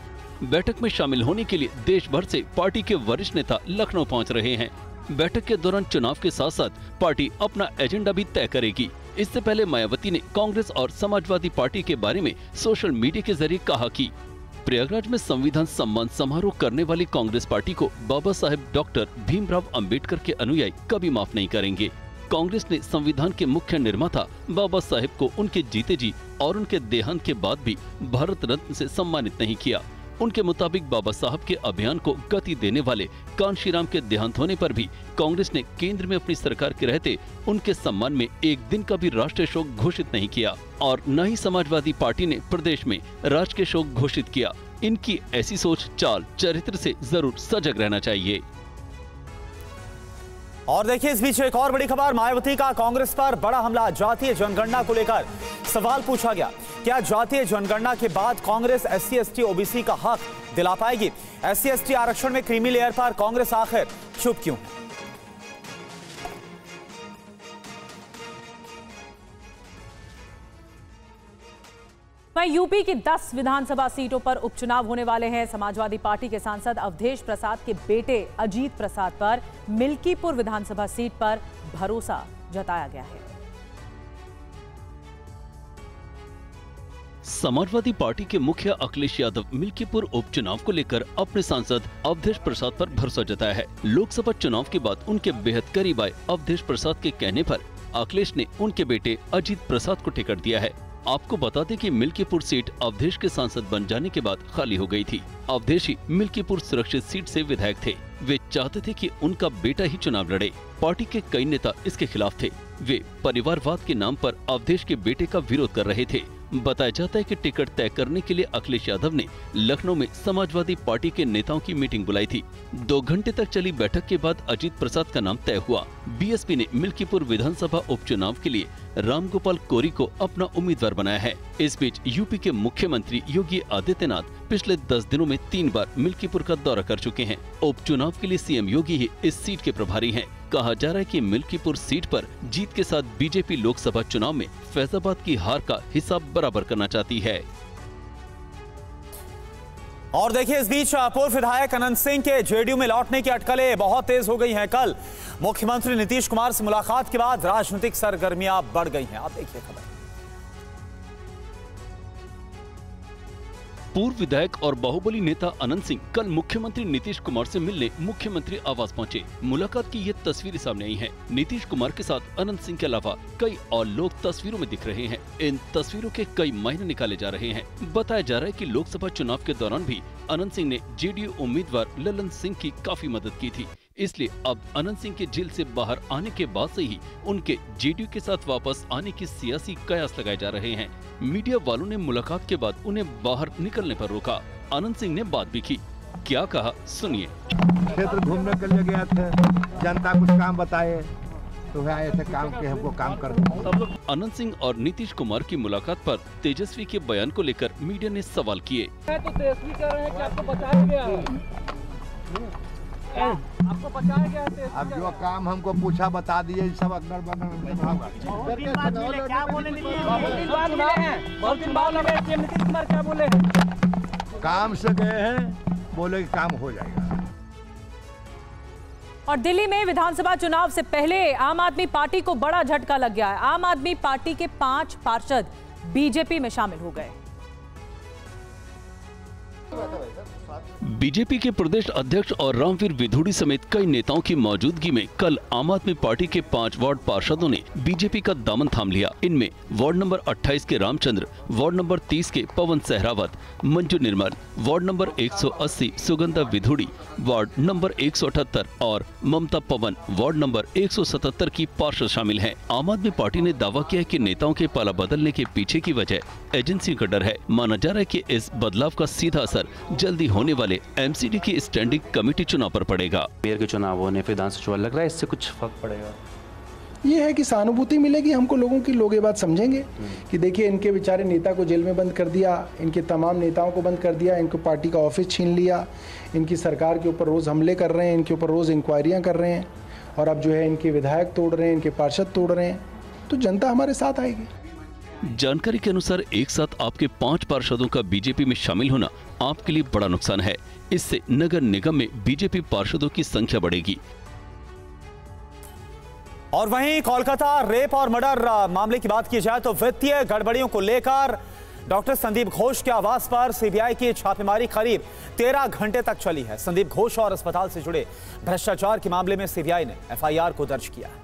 बैठक में शामिल होने के लिए देश भर से पार्टी के वरिष्ठ नेता लखनऊ पहुंच रहे हैं। बैठक के दौरान चुनाव के साथ साथ पार्टी अपना एजेंडा भी तय करेगी। इससे पहले मायावती ने कांग्रेस और समाजवादी पार्टी के बारे में सोशल मीडिया के जरिए कहा कि प्रयागराज में संविधान सम्मान समारोह करने वाली कांग्रेस पार्टी को बाबा साहेब डॉक्टर भीमराव अंबेडकर के अनुयायी कभी माफ नहीं करेंगे। कांग्रेस ने संविधान के मुख्य निर्माता बाबा साहेब को उनके जीते जी और उनके देहांत के बाद भी भारत रत्न से सम्मानित नहीं किया। उनके मुताबिक बाबा साहब के अभियान को गति देने वाले कांशीराम के देहांत होने पर भी कांग्रेस ने केंद्र में अपनी सरकार के रहते उनके सम्मान में एक दिन का भी राष्ट्रीय शोक घोषित नहीं किया और न ही समाजवादी पार्टी ने प्रदेश में राजकीय शोक घोषित किया। इनकी ऐसी सोच, चाल, चरित्र से जरूर सजग रहना चाहिए। और देखिए इस बीच एक और बड़ी खबर, मायावती का कांग्रेस पर बड़ा हमला। जातीय जनगणना को लेकर सवाल पूछा गया, क्या जातीय जनगणना के बाद कांग्रेस SC, ST, OBC का हक दिला पाएगी? SC, ST आरक्षण में क्रीमी लेयर पर कांग्रेस आखिर चुप क्यों? वहीं यूपी की 10 विधानसभा सीटों पर उपचुनाव होने वाले हैं। समाजवादी पार्टी के सांसद अवधेश प्रसाद के बेटे अजीत प्रसाद पर मिल्कीपुर विधानसभा सीट पर भरोसा जताया गया है। समाजवादी पार्टी के मुखिया अखिलेश यादव मिल्कीपुर उपचुनाव को लेकर अपने सांसद अवधेश प्रसाद पर भरोसा जताया है। लोकसभा चुनाव के बाद उनके बेहद करीब आए अवधेश प्रसाद के कहने पर अखिलेश ने उनके बेटे अजीत प्रसाद को टिकट दिया है। आपको बता दें कि मिल्कीपुर सीट अवधेश के सांसद बन जाने के बाद खाली हो गई थी। अवधेश ही मिल्कीपुर सुरक्षित सीट से विधायक थे। वे चाहते थे कि उनका बेटा ही चुनाव लड़े। पार्टी के कई नेता इसके खिलाफ थे। वे परिवारवाद के नाम पर अवधेश के बेटे का विरोध कर रहे थे। बताया जाता है कि टिकट तय करने के लिए अखिलेश यादव ने लखनऊ में समाजवादी पार्टी के नेताओं की मीटिंग बुलाई थी। 2 घंटे तक चली बैठक के बाद अजीत प्रसाद का नाम तय हुआ। बीएसपी ने मिल्कीपुर विधानसभा उपचुनाव के लिए रामगोपाल कोरी को अपना उम्मीदवार बनाया है। इस बीच यूपी के मुख्यमंत्री योगी आदित्यनाथ पिछले 10 दिनों में 3 बार मिल्कीपुर का दौरा कर चुके हैं। उपचुनाव के लिए सीएम योगी ही इस सीट के प्रभारी हैं। कहा जा रहा है कि मिल्कीपुर सीट पर जीत के साथ बीजेपी लोकसभा चुनाव में फैजाबाद की हार का हिसाब बराबर करना चाहती है। और देखिए इस बीच पूर्व विधायक अनंत सिंह के जेडीयू में लौटने की अटकलें बहुत तेज हो गई हैं। कल मुख्यमंत्री नीतीश कुमार से मुलाकात के बाद राजनीतिक सरगर्मियां बढ़ गई हैं। आप देखिए खबर। पूर्व विधायक और बाहुबली नेता अनंत सिंह कल मुख्यमंत्री नीतीश कुमार से मिलने मुख्यमंत्री आवास पहुंचे। मुलाकात की ये तस्वीरें सामने आई हैं। नीतीश कुमार के साथ अनंत सिंह के अलावा कई और लोग तस्वीरों में दिख रहे हैं। इन तस्वीरों के कई मायने निकाले जा रहे हैं। बताया जा रहा है कि लोकसभा चुनाव के दौरान भी अनंत सिंह ने जेडीयू उम्मीदवार ललन सिंह की काफी मदद की थी, इसलिए अब अनंत सिंह के जेल से बाहर आने के बाद से ही उनके जेडीयू के साथ वापस आने की सियासी कयास लगाए जा रहे हैं। मीडिया वालों ने मुलाकात के बाद उन्हें बाहर निकलने पर रोका। अनंत सिंह ने बात भी की, क्या कहा सुनिए। क्षेत्र घूमने के लिए गया था, जनता कुछ काम बताए तो ऐसे काम के हमको काम करना। अनंत सिंह और नीतीश कुमार की मुलाकात पर तेजस्वी के बयान को लेकर मीडिया ने सवाल किए। आपको बताया गया है, अब जो काम हमको पूछा बता दिए सब अगल बगल काम से गए हैं, बोले कि काम हो जाएगा। और दिल्ली में विधानसभा चुनाव से पहले आम आदमी पार्टी को बड़ा झटका लग गया है। आम आदमी पार्टी के 5 पार्षद बीजेपी में शामिल हो गए। बीजेपी के प्रदेश अध्यक्ष और रामवीर विधूड़ी समेत कई नेताओं की मौजूदगी में कल आम आदमी पार्टी के 5 वार्ड पार्षदों ने बीजेपी का दामन थाम लिया। इनमें वार्ड नंबर 28 के रामचंद्र, वार्ड नंबर 30 के Pawan Sehrawat, Manju Nirmal, ward number 180 Sugandha Vidhuri, ward number 178 और ममता पवन वार्ड नंबर 177 की पार्षद शामिल है। आम आदमी पार्टी ने दावा किया है कि नेताओं के पाला बदलने के पीछे की वजह एजेंसी का डर है। माना जा रहा है कि इस बदलाव का सीधा असर जल्दी होने वाले एमसीडी की स्टैंडिंग कमेटी चुनाव पर पड़ेगा। मेयर के चुनाव होने पे विधानसभा लग रहा है, इससे कुछ फर्क पड़ेगा। ये है कि सहानुभूति मिलेगी हमको लोगों की, लोग ये बात समझेंगे कि देखिए इनके बेचारे नेता को जेल में बंद कर दिया, इनके तमाम नेताओं को बंद कर दिया, इनको पार्टी का ऑफिस छीन लिया, इनकी सरकार के ऊपर रोज हमले कर रहे हैं, इनके ऊपर रोज इंक्वायरियाँ कर रहे हैं और अब जो है इनके विधायक तोड़ रहे हैं, इनके पार्षद तोड़ रहे हैं, तो जनता हमारे साथ आएगी। जानकारी के अनुसार एक साथ आपके 5 पार्षदों का बीजेपी में शामिल होना आपके लिए बड़ा नुकसान है। इससे नगर निगम में बीजेपी पार्षदों की संख्या बढ़ेगी। और वहीं कोलकाता रेप और मर्डर मामले की बात की जाए तो वित्तीय गड़बड़ियों को लेकर डॉक्टर संदीप घोष के आवास पर सीबीआई की छापेमारी करीब 13 घंटे तक चली है। संदीप घोष और अस्पताल से जुड़े भ्रष्टाचार के मामले में सीबीआई ने एफआईआर को दर्ज किया है।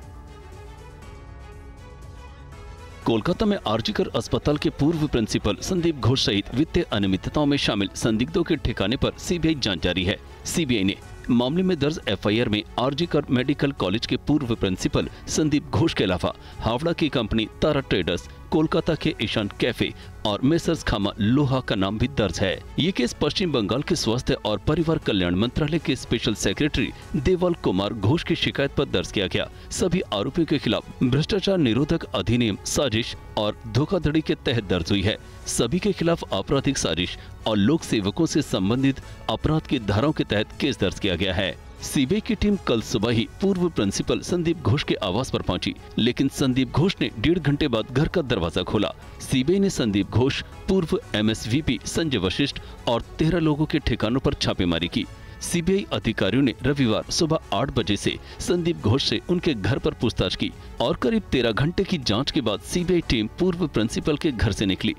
कोलकाता में आरजीकर अस्पताल के पूर्व प्रिंसिपल संदीप घोष सहित वित्तीय अनियमितताओं में शामिल संदिग्धों के ठिकाने पर सीबीआई जांच जारी है। सीबीआई ने मामले में दर्ज एफआईआर में आरजीकर मेडिकल कॉलेज के पूर्व प्रिंसिपल संदीप घोष के अलावा हावड़ा की कंपनी तारा ट्रेडर्स, कोलकाता के ईशान कैफे और मेसर्स खामा लोहा का नाम भी दर्ज है। ये केस पश्चिम बंगाल के स्वास्थ्य और परिवार कल्याण मंत्रालय के स्पेशल सेक्रेटरी देवाल कुमार घोष की शिकायत पर दर्ज किया गया। सभी आरोपियों के खिलाफ भ्रष्टाचार निरोधक अधिनियम, साजिश और धोखाधड़ी के तहत दर्ज हुई है। सभी के खिलाफ आपराधिक साजिश और लोक सेवकों से संबंधित अपराध की धाराओं के तहत केस दर्ज किया गया है। सीबीआई की टीम कल सुबह ही पूर्व प्रिंसिपल संदीप घोष के आवास पर पहुंची, लेकिन संदीप घोष ने 1.5 घंटे बाद घर का दरवाजा खोला। सीबीआई ने संदीप घोष, पूर्व एमएसवीपी संजय वशिष्ठ और 13 लोगों के ठिकानों पर छापेमारी की। सीबीआई अधिकारियों ने रविवार सुबह 8 बजे से संदीप घोष से उनके घर पर पूछताछ की और करीब 13 घंटे की जाँच के बाद सीबीआई टीम पूर्व प्रिंसिपल के घर से निकली।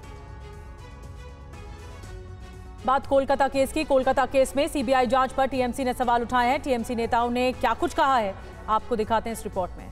बात कोलकाता केस की। कोलकाता केस में सीबीआई जांच पर टीएमसी ने सवाल उठाए हैं। टीएमसी नेताओं ने क्या कुछ कहा है आपको दिखाते हैं इस रिपोर्ट में।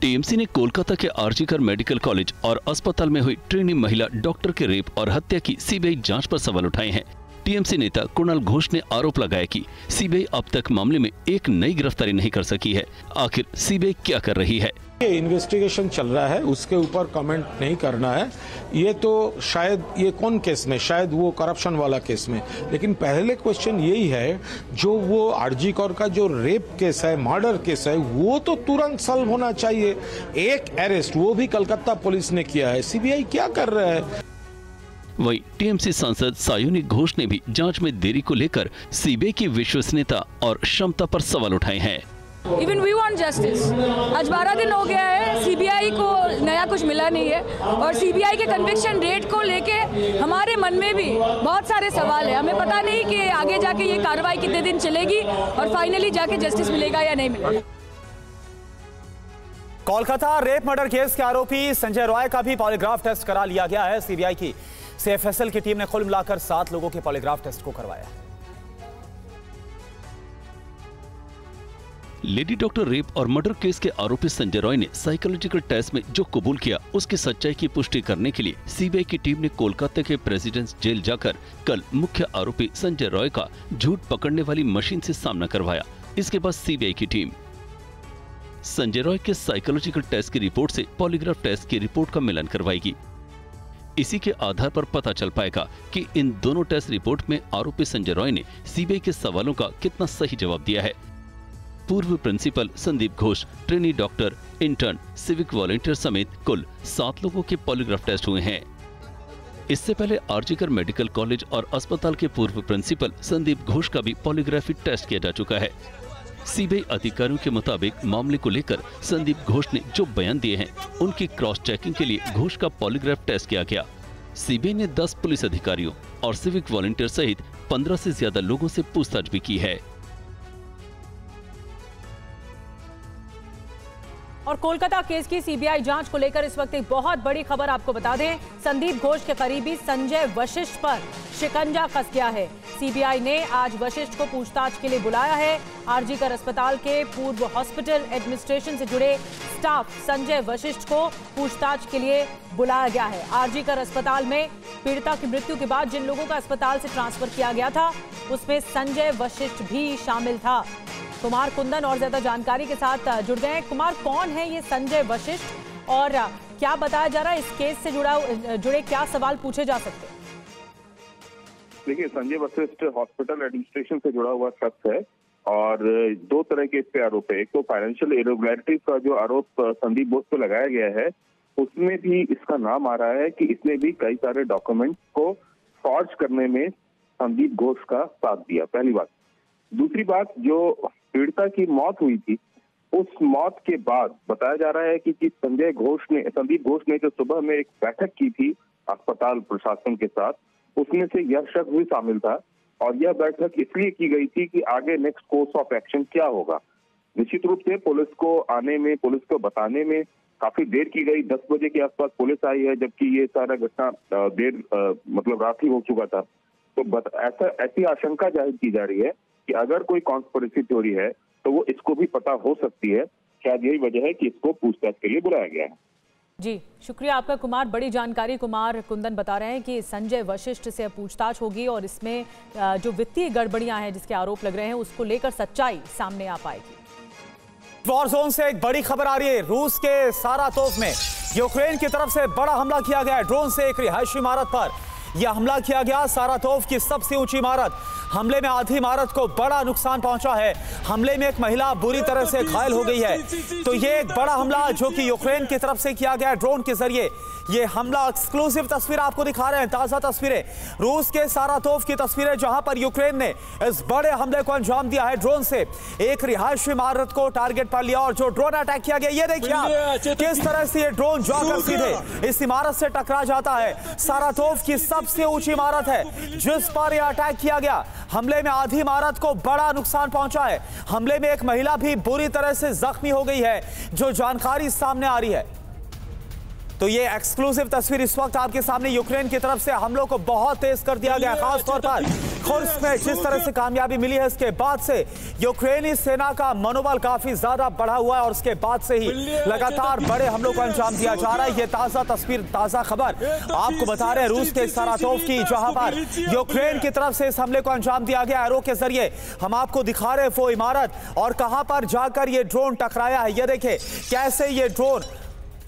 टीएमसी ने कोलकाता के आरजीकर मेडिकल कॉलेज और अस्पताल में हुई ट्रेनी महिला डॉक्टर के रेप और हत्या की सीबीआई जांच पर सवाल उठाए हैं। टीएमसी नेता कुणाल घोष ने आरोप लगाया कि सीबीआई अब तक मामले में एक नई गिरफ्तारी नहीं कर सकी है। आखिर सीबीआई क्या कर रही है? इन्वेस्टिगेशन चल रहा है, उसके ऊपर कमेंट नहीं करना है। ये तो शायद ये कौन केस में, शायद वो करप्शन वाला केस में, लेकिन पहले क्वेश्चन यही है जो वो आरजी कौर का जो रेप केस है, मर्डर केस है, वो तो तुरंत सॉल्व होना चाहिए। एक अरेस्ट वो भी कलकत्ता पुलिस ने किया है, सीबीआई क्या कर रहा है? वहीं टीएमसी सांसद सायोनी घोष ने भी जांच में देरी को लेकर सीबीआई की विश्वसनीयता और क्षमता पर सवाल उठाए हैं। Even we want justice. आज 12 दिन हो गया है, सीबीआई को नया कुछ मिला नहीं है और सीबीआई के कन्विक्शन रेट को लेके हमारे मन में भी बहुत सारे सवाल है। हमें पता नहीं कि आगे जाके ये कार्रवाई कितने दिन चलेगी और फाइनली जाके जस्टिस मिलेगा या नहीं मिलेगा। कोलकाता रेप मर्डर केस के आरोपी संजय रॉय का भी पॉलीग्राफ टेस्ट करा लिया गया है। सीबीआई की सीएफएसएल की टीम ने कुल मिलाकर 7 लोगों के पॉलीग्राफ टेस्ट को करवाया। लेडी डॉक्टर रेप और मर्डर केस के आरोपी संजय रॉय ने साइकोलॉजिकल टेस्ट में जो कबूल किया उसकी सच्चाई की पुष्टि करने के लिए सीबीआई की टीम ने कोलकाता के प्रेसिडेंट्स जेल जाकर कल मुख्य आरोपी संजय रॉय का झूठ पकड़ने वाली मशीन से सामना करवाया। इसके बाद सीबीआई की टीम संजय रॉय के साइकोलॉजिकल टेस्ट की रिपोर्ट से पॉलीग्राफ टेस्ट की रिपोर्ट का मिलान करवाएगी। इसी के आधार पर पता चल पाएगा कि इन दोनों टेस्ट रिपोर्ट में आरोपी संजय रॉय ने सीबीआई के सवालों का कितना सही जवाब दिया है। पूर्व principal Sandeep Ghosh, trainee doctor, intern, civic volunteer समेत कुल 7 लोगों के पॉलीग्राफ टेस्ट हुए हैं। इससे पहले आरजीकर मेडिकल कॉलेज और अस्पताल के पूर्व प्रिंसिपल संदीप घोष का भी पॉलीग्राफिक टेस्ट किया जा चुका है। सीबीआई अधिकारियों के मुताबिक मामले को लेकर संदीप घोष ने जो बयान दिए हैं उनकी क्रॉस चेकिंग के लिए घोष का पॉलीग्राफ टेस्ट किया गया। सीबीआई ने 10 पुलिस अधिकारियों और सिविक वॉलंटियर सहित 15 से ज्यादा लोगों से पूछताछ भी की है। और कोलकाता केस की सीबीआई जांच को लेकर इस वक्त एक बहुत बड़ी खबर आपको बता दें, संदीप घोष के करीबी संजय वशिष्ठ पर शिकंजा कस गया है। सीबीआई ने आज वशिष्ठ को पूछताछ के लिए बुलाया है। आरजीकर अस्पताल के पूर्व हॉस्पिटल एडमिनिस्ट्रेशन से जुड़े स्टाफ संजय वशिष्ठ को पूछताछ के लिए बुलाया गया है। आरजीकर अस्पताल में पीड़िता की मृत्यु के बाद जिन लोगों का अस्पताल से ट्रांसफर किया गया था उसमें संजय वशिष्ठ भी शामिल था। कुमार कुंदन और ज्यादा जानकारी के साथ जुड़ गए हैं। कुमार, कौन है ये संजय वशिष्ठ और क्या बताया जा रहा है, इस केस से जुड़े क्या सवाल पूछे जा सकते हैं? देखिए, संजय वशिष्ठ हॉस्पिटल एडमिनिस्ट्रेशन से जुड़ा हुआ शख्स है और 2 तरह के इस पे आरोप है। एक तो फाइनेंशियल इरेगुलरिटीज का जो आरोप संदीप घोष पर लगाया गया है उसमें भी इसका नाम आ रहा है कि इसने भी कई सारे डॉक्यूमेंट को फॉर्ज करने में संदीप घोष का साथ दिया, पहली बात। दूसरी बात, जो पीड़िता की मौत हुई थी उस मौत के बाद बताया जा रहा है कि संदीप घोष ने जो सुबह में एक बैठक की थी अस्पताल प्रशासन के साथ उसमें से यह शख्स भी शामिल था और यह बैठक इसलिए की गई थी कि आगे नेक्स्ट कोर्स ऑफ एक्शन क्या होगा। निश्चित रूप से पुलिस को आने में, पुलिस को बताने में काफी देर की गई। 10 बजे के आसपास पुलिस आई है, जबकि ये सारा घटना रात ही हो चुका था। तो ऐसी आशंका जाहिर की जा रही है कि अगर कोई कॉन्स्पिरेसी थ्योरी है तो वो इसको भी पता हो सकती है। शायद यही वजह है कि इसको पूछताछ के लिए बुलाया गया है। जी, शुक्रिया आपका कुमार। बड़ी जानकारी कुमार कुंदन बता रहे हैं कि संजय वशिष्ठ से पूछताछ होगी और इसमें जो वित्तीय गड़बड़ियां हैं जिसके आरोप लग रहे हैं उसको लेकर सच्चाई सामने आ पाएगी। वॉर जोन से एक बड़ी खबर आ रही है। रूस के सारातोव में यूक्रेन की तरफ से बड़ा हमला किया गया। ड्रोन से एक रिहायशी इमारत पर यह हमला किया गया। सारातोव की सबसे ऊंची इमारत, हमले में आधी इमारत को बड़ा नुकसान पहुंचा है। हमले में एक महिला बुरी तरह से घायल हो गई है। तो ये एक बड़ा हमला जो कि यूक्रेन की तरफ से किया गया ड्रोन के जरिए। ये हमला एक्सक्लूसिव तस्वीर आपको दिखा रहे हैं, ताजा तस्वीरें रूस के सारातोव की तस्वीरें, जहां पर यूक्रेन ने इस बड़े हमले को अंजाम दिया है। ड्रोन से एक रिहायशी इमारत को टारगेट पर लिया और जो ड्रोन अटैक किया गया, ये देखिए आप किस तरह से ये ड्रोन जाकर सीधे इस इमारत से टकरा जाता है। सारातोव की सबसे ऊंची इमारत है जिस पर यह अटैक किया गया। हमले में आधी इमारत को बड़ा नुकसान पहुंचा है। हमले में एक महिला भी बुरी तरह से जख्मी हो गई है, जो जानकारी सामने आ रही है। तो ये एक्सक्लूसिव तस्वीर इस वक्त आपके सामने। यूक्रेन की तरफ से हमलों को बहुत तेज कर दिया गया, खासतौर पर खुर्स में जिस तरह से कामयाबी मिली है इसके बाद से यूक्रेनी सेना का मनोबल काफी ज्यादा बढ़ा हुआ है और उसके बाद से ही लगातार बड़े हमलों को अंजाम दिया जा रहा है। ये ताजा तस्वीर, ताजा खबर आपको बता रहे हैं रूस के सारातोव की, जहां पर यूक्रेन की तरफ से इस हमले को अंजाम दिया गया। एरो के जरिए हम आपको दिखा रहे हैं वो इमारत और कहां पर जाकर ये ड्रोन टकराया है। ये देखे कैसे ये ड्रोन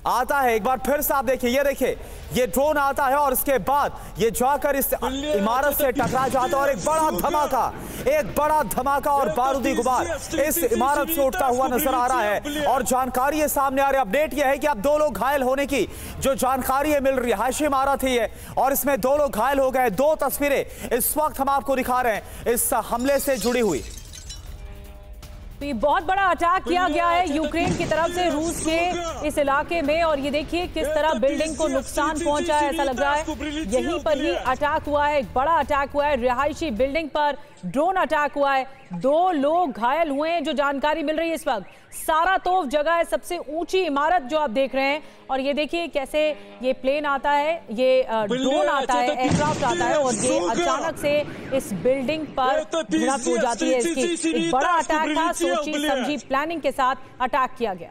आता है। एक बार फिर से आप देखिए, ये देखिए ये ड्रोन आता है और इसके बाद ये जाकर इस इमारत से टकरा जाता है और एक बड़ा धमाका और बारूदी गुबार इस इमारत से उठता हुआ नजर आ रहा है। और जानकारी ये सामने आ रही है, अपडेट ये है कि अब 2 लोग घायल होने की जो जानकारी है मिल रही है। हाशी इमारत है और इसमें 2 लोग घायल हो गए। 2 तस्वीरें इस वक्त हम आपको दिखा रहे हैं इस हमले से जुड़ी हुई। तो ये बहुत बड़ा अटैक किया गया है यूक्रेन की तरफ से रूस के इस इलाके में, और ये देखिए किस तरह बिल्डिंग को नुकसान पहुंचा है। ऐसा लग रहा है यहीं पर ही अटैक हुआ है, एक बड़ा अटैक हुआ है, रिहायशी बिल्डिंग पर ड्रोन अटैक हुआ है, 2 लोग घायल हुए हैं जो जानकारी मिल रही है इस वक्त। सारातोव जगह है, सबसे ऊंची इमारत जो आप देख रहे हैं, और ये देखिए कैसे ये प्लेन आता है, ये ड्रोन आता है, एयरक्राफ्ट आता है, और ये अचानक से इस बिल्डिंग पर भिड़ंत हो जाती है। इसकी एक बड़ा अटैक था, सोची समझी प्लानिंग के साथ अटैक किया गया।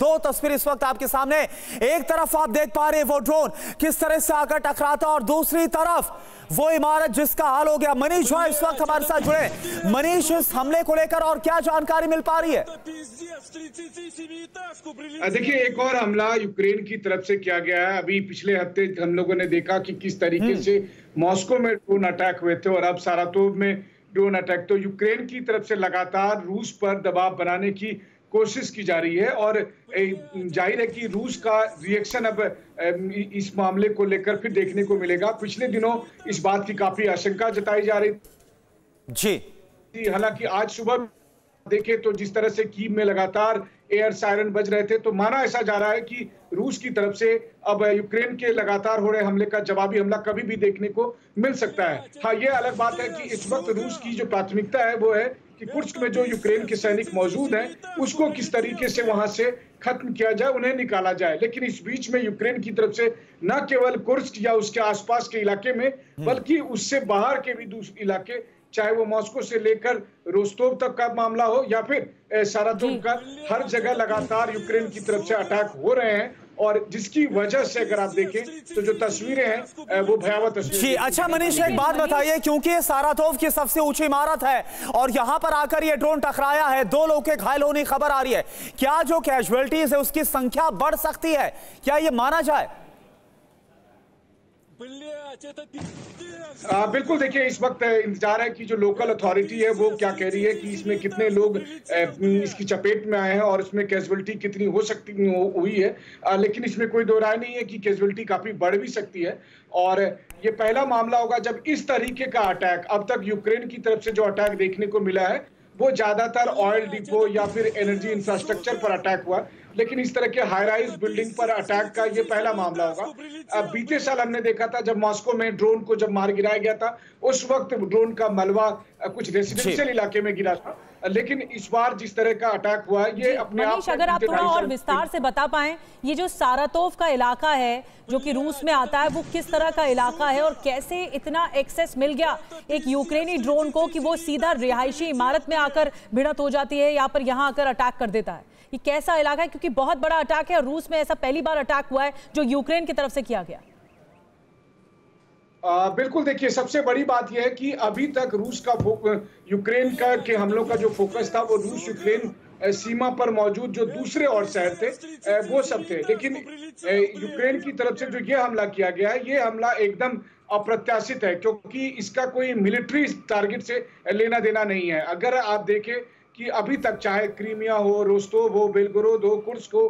2 तस्वीर इस वक्त आपके सामने, एक तरफ आप देख पा रहे हैं वो ड्रोन किस तरह से आकर टकराता, और दूसरी तरफ वो इमारत जिसका हाल हो गया। मनीष जो इस वक्त हमारे साथ जुड़े, मनीष इस हमले को लेकर और क्या जानकारी मिल पा रही है? देखिए, एक और हमला यूक्रेन की तरफ से किया गया है। अभी पिछले हफ्ते हम लोगों ने देखा कि किस तरीके से मॉस्को में ड्रोन अटैक हुए थे, और अब सारातोव में ड्रोन अटैक। तो यूक्रेन की तरफ से लगातार रूस पर दबाव बनाने की कोशिश की जा रही है, और जाहिर है कि रूस का रिएक्शन अब इस मामले को लेकर फिर देखने को मिलेगा। पिछले दिनों इस बात की काफी आशंका जताई जा रही जी। हालांकि आज सुबह देखे तो जिस तरह से कीव में लगातार एयर सायरन बज रहे थे, तो माना ऐसा जा रहा है कि रूस की तरफ से अब यूक्रेन के लगातार हो रहे हमले का जवाबी हमला कभी भी देखने को मिल सकता है। हाँ, ये अलग बात है कि इस वक्त रूस की जो प्राथमिकता है वो है कि कुर्स्क में जो यूक्रेन के सैनिक मौजूद हैं उसको किस तरीके से वहां से खत्म किया जाए, उन्हें निकाला जाए। लेकिन इस बीच में यूक्रेन की तरफ से न केवल कुर्स्क या उसके आसपास के इलाके में, बल्कि उससे बाहर के भी दूसरे इलाके, चाहे वो मॉस्को से लेकर रोस्तोव तक का मामला हो या फिर सारातोव का, हर जगह लगातार यूक्रेन की तरफ से अटैक हो रहे हैं, और जिसकी वजह से अगर आप देखें तो जो तस्वीरें हैं वो भयावह तस्वीरें जी। अच्छा मनीष, एक बात बताइए, क्योंकि सारातोव की सबसे ऊंची इमारत है और यहाँ पर आकर ये ड्रोन टकराया है, 2 लोग के घायल होने की खबर आ रही है, क्या जो कैजुअलिटीज है उसकी संख्या बढ़ सकती है, क्या ये माना जाए? बिल्कुल, देखिए इस वक्त इंतजार है कि जो लोकल अथॉरिटी है वो क्या कह रही है कि इसमें कितने लोग इसकी चपेट में आए हैं और इसमें कैजुअलिटी कितनी हो सकती हुई है। लेकिन इसमें कोई दो राय नहीं है कि कैजुअलिटी काफी बढ़ भी सकती है, और ये पहला मामला होगा जब इस तरीके का अटैक, अब तक यूक्रेन की तरफ से जो अटैक देखने को मिला है वो ज्यादातर ऑयल डिपो या फिर एनर्जी इंफ्रास्ट्रक्चर पर अटैक हुआ, लेकिन इस तरह के हाई राइज बिल्डिंग पर अटैक का ये पहला मामला होगा। बीते साल हमने देखा था जब मॉस्को में ड्रोन को जब मार गिराया गया था, उस वक्त ड्रोन का मलबा कुछ रेसिडेंशियल इलाके में गिरा था, लेकिन इस बार जिस तरह का अटैक हुआ ये अपने आप। अगर आप थोड़ा और विस्तार से बता पाएं, ये जो सारातोव का इलाका है जो कि रूस में आता है, वो किस तरह का इलाका है और कैसे इतना एक्सेस मिल गया एक यूक्रेनी ड्रोन को कि वो सीधा रिहायशी इमारत में आकर भिड़ंत हो जाती है, यहाँ पर यहाँ आकर अटैक कर देता है? ये कैसा इलाका है, क्योंकि बहुत बड़ा अटैक है और रूस में ऐसा पहली बार अटैक हुआ है जो यूक्रेन की तरफ से किया गया। बिल्कुल, देखिए सबसे बड़ी बात यह है कि अभी तक रूस का यूक्रेन का के हमलों का जो फोकस था वो रूस यूक्रेन सीमा पर मौजूद जो दूसरे और शहर थे वो सब थे, लेकिन यूक्रेन की तरफ से जो ये हमला किया गया है ये हमला एकदम अप्रत्याशित है, क्योंकि इसका कोई मिलिट्री टारगेट से लेना देना नहीं है। अगर आप देखें कि अभी तक चाहे क्रीमिया हो, रोस्तोव हो, बेलगोरोद हो, कुर्स्क हो,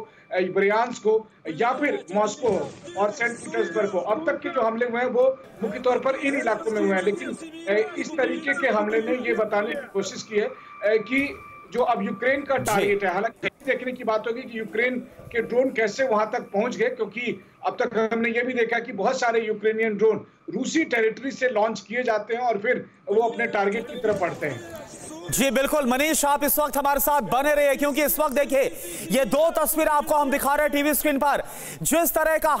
ब्रियान्स्क हो या फिर मॉस्को हो और सेंट पीटर्सबर्ग हो, अब तक के जो हमले हुए हैं वो मुख्य तौर पर इन इलाकों में हुए हैं। लेकिन इस तरीके के हमले ने ये बताने की कोशिश की है कि जो अब यूक्रेन का टारगेट है, हालांकि देखने की बात होगी कि यूक्रेन के ड्रोन कैसे वहां तक पहुंच गए, क्योंकि अब तक हमने ये भी देखा कि बहुत सारे यूक्रेनियन ड्रोन रूसी टेरिटरी से लॉन्च किए जाते हैं और फिर वो अपने टारगेट की तरफ बढ़ते हैं। जी बिल्कुल मनीष, आप इस वक्त हमारे साथ बने रहिए, क्योंकि इस वक्त देखिए ये 2 तस्वीर आपको हम दिखा रहे हैं टीवी स्क्रीन पर, जिस तरह का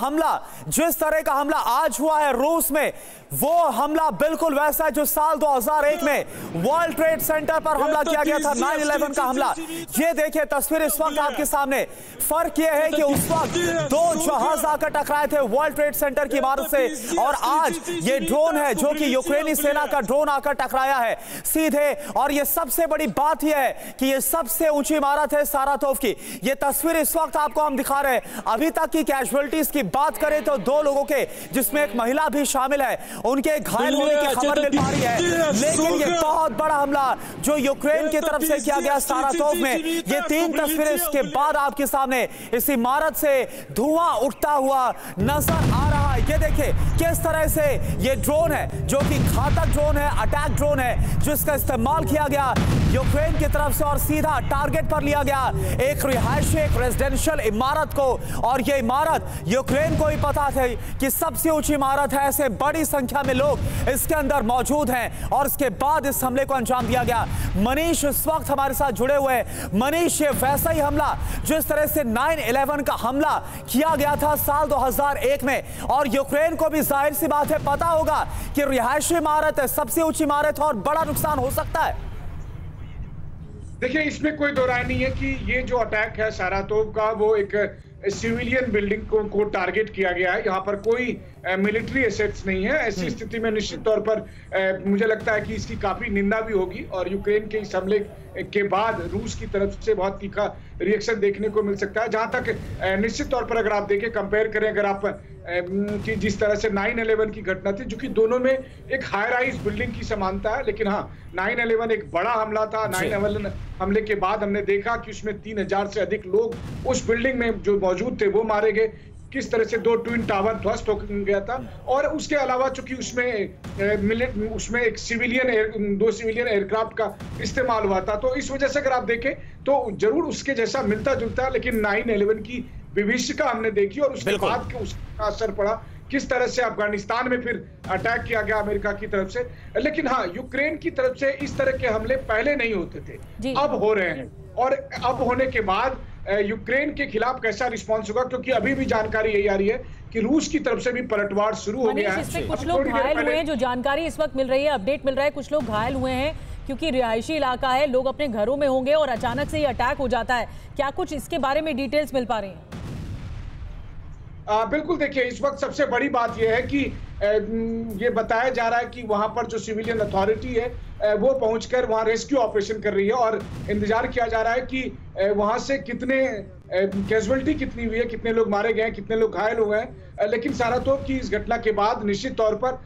हमला आज हुआ है रूस में, वो हमला बिल्कुल वैसा है जो साल 2001 में वर्ल्ड ट्रेड सेंटर पर हमला किया गया था, 9/11 का हमला। ये देखिए तस्वीर इस वक्त आपके सामने, फर्क यह है कि उस वक्त 2 जहाज आकर टकराए थे वर्ल्ड ट्रेड सेंटर की इमारत से, और आज ये ड्रोन है जो कि यूक्रेनी सेना का ड्रोन आकर टकराया है सीधे। और ये सबसे बड़ी बात यह है कि ये सबसे ऊंची इमारत है सारातोव की। ये तस्वीर इस वक्त आपको हम दिखा रहे हैं। अभी तक की कैजुअलिटीज की बात करें तो 2 लोगों के, जिसमें एक महिला भी शामिल है, उनके घायल होने की खबर मिल पा रही है। लेकिन ये बहुत बड़ा हमला जो यूक्रेन की तरफ से किया गया सारातोव में, ये 3 तस्वीरें इसके बाद आपके सामने, इस इमारत से धुआं उठता हुआ नजर आ रहा है। ये देखिए किस तरह से ये ड्रोन है जो कि घातक ड्रोन है, अटैक ड्रोन है, जिसका इस्तेमाल किया गया यूक्रेन की तरफ से और सीधा टारगेट पर लिया गया एक रिहायशी, एक रेजिडेंशियल इमारत को। और ये इमारत यूक्रेन को ही पता थी कि सबसे ऊंची इमारत है। ऐसे बड़ी संख्या में लोग इसके अंदर मौजूद हैं और इसके बाद इस हमले को अंजाम दिया गया। मनीष इस वक्त हमारे साथ जुड़े हुए। मनीष, ये वैसा ही हमला जिस तरह से 9/11 का हमला किया गया था साल 2001 में, और यूक्रेन को भी जाहिर सी बात है पता होगा कि रिहायशी इमारत है, सबसे ऊंची इमारत है और बड़ा नुकसान हो सकता है। देखिए, इसमें कोई दो राय नहीं है कि ये जो अटैक है सारातोव का, वो एक सिविलियन बिल्डिंग को टारगेट किया गया है। यहाँ पर कोई मिलिट्री एसेट्स नहीं है। ऐसी स्थिति में निश्चित तौर पर मुझे लगता है कि इसकी काफी निंदा भी होगी और यूक्रेन के इस हमले के बाद रूस की तरफ से बहुत तीखा रिएक्शन देखने को मिल सकता है। जहाँ तक निश्चित तौर पर अगर आप देखें, कंपेयर करें अगर आप कि जिस तरह से 9/11 की घटना थी, जो कि दोनों में एक हाई राइज बिल्डिंग की समानता है, लेकिन हाँ 9/11 एक बड़ा हमला था। 9/11 हमले के बाद हमने देखा कि उसमें 3000 से अधिक लोग उस बिल्डिंग में जो मौजूद थे वो मारे गए। किस तरह से 2 ट्विन टावर ध्वस्त हो गया था, और उसके अलावा चूंकि उसमें एक सिविलियन 2 सिविलियन एयरक्राफ्ट का इस्तेमाल हुआ था, तो इस वजह से अगर आप देखें तो जरूर उसके जैसा मिलता जुलता है। लेकिन 9/11 की विभीषिका हमने देखी और उसके बाद उसका असर पड़ा किस तरह से अफगानिस्तान में फिर अटैक किया गया अमेरिका की तरफ से। लेकिन हाँ, यूक्रेन की तरफ से इस तरह के हमले पहले नहीं होते थे, अब हो रहे हैं। और अब होने के बाद यूक्रेन के खिलाफ कैसा रिस्पांस होगा, क्योंकि अभी भी जानकारी यही आ रही है कि रूस की तरफ से भी पलटवार शुरू हो गया है। कुछ लोग घायल हुए हैं, जो जानकारी इस वक्त मिल रही है, अपडेट मिल रहा है, कुछ लोग घायल हुए हैं क्योंकि रिहायशी इलाका है, लोग अपने घरों में होंगे और अचानक से ये अटैक हो जाता है। क्या कुछ इसके बारे में डिटेल्स मिल पा रही हैं? बिल्कुल, देखिए इस वक्त सबसे बड़ी बात यह है कि ये बताया जा रहा है कि वहाँ पर जो सिविलियन अथॉरिटी है वो पहुंचकर वहाँ रेस्क्यू ऑपरेशन कर रही है और इंतजार किया जा रहा है कि वहाँ से कितने कैजुअल्टी कितनी हुई है, कितने लोग मारे गए हैं, कितने लोग घायल हुए हैं। लेकिन सारातोव की इस घटना के बाद निश्चित तौर पर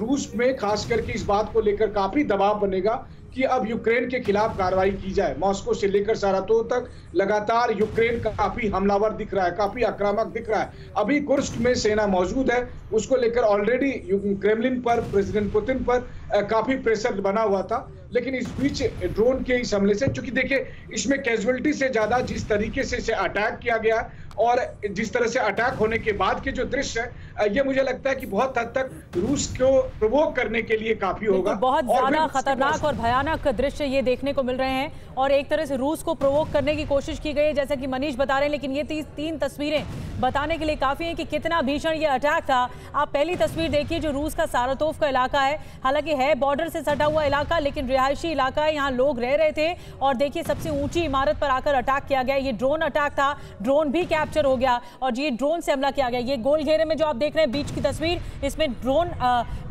रूस में खास करके इस बात को लेकर काफ़ी दबाव बनेगा कि अब यूक्रेन के खिलाफ कार्रवाई की जाए। मॉस्को से लेकर सारातोव तक लगातार यूक्रेन काफी हमलावर दिख रहा है, काफी आक्रामक दिख रहा है। अभी कुर्स्क में सेना मौजूद है, उसको लेकर ऑलरेडी क्रेमलिन पर, प्रेसिडेंट पुतिन पर काफी प्रेशर बना हुआ था। लेकिन इस बीच ड्रोन के इस हमले से, चूंकि देखिए इसमें कैजुअल्टी से ज्यादा जिस तरीके से इसे अटैक किया गया और जिस तरह से अटैक होने के बाद के जो दृश्य है, ये मुझे लगता है कि बहुत हद तक रूस को प्रवोक करने के लिए काफी होगा। बहुत ज्यादा खतरनाक और भयानक दृश्य ये देखने को मिल रहे हैं और एक तरह से रूस को प्रवोक करने की कोशिश की गई है, जैसा कि मनीष बता रहे हैं। लेकिन ये 3 तस्वीरें बताने के लिए काफी है कि कितना भीषण ये अटैक था। आप पहली तस्वीर देखिए जो रूस का सारातोव का इलाका है, हालांकि है बॉर्डर से सटा हुआ इलाका लेकिन रिहायशी इलाका है, यहाँ लोग रह रहे थे। और देखिए सबसे ऊंची इमारत पर आकर अटैक किया गया। ये ड्रोन अटैक था, ड्रोन भी कैप्चर हो गया और ये ड्रोन से हमला किया गया। ये गोल घेरे में जो आप देख रहे हैं बीच की तस्वीर, इसमें ड्रोन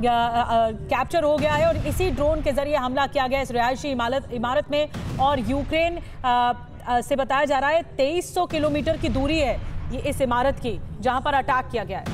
कैप्चर हो गया है और इसी ड्रोन के जरिए हमला किया गया इस रिहायशी इमारत में। और यूक्रेन से बताया जा रहा है 2300 किलोमीटर की दूरी है ये इस इमारत की जहां पर अटैक किया गया है।